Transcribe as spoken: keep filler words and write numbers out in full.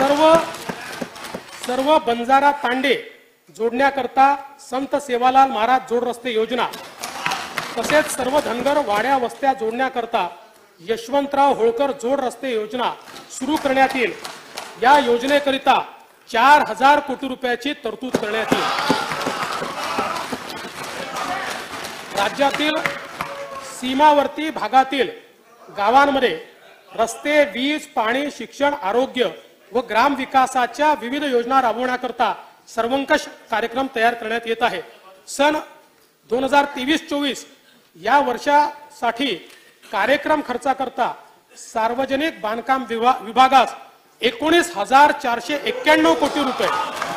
सर्व सर्व बंजारा तांडे जोडण्याकरता संत सेवालाल महाराज जोड रस्ते योजना, तसेच सर्व धनगर वाड्या वस्त्या जोडण्याकरता यशवंतराव होलकर जोड रस्ते योजना सुरू करण्यात येईल। या योजनेकरिता चार हजार कोटी रुपयाची तरतूद करण्यात येईल। राज्यातील सीमावर्ती भागातील गावांमध्ये रस्ते, वीज, पाणी, शिक्षण, आरोग्य व ग्राम विकासाच्या विविध योजना राबवण्याकरता सर्वंकष कार्यक्रम तयार करण्यात येत आहे। सन दोन हजार तेवीस चोवीस या वर्षासाठी कार्यक्रम खर्चाकरता सार्वजनिक बांधकाम विभागास एकोणीस हजार चारशे एक्क्याण्णव कोटी रुपये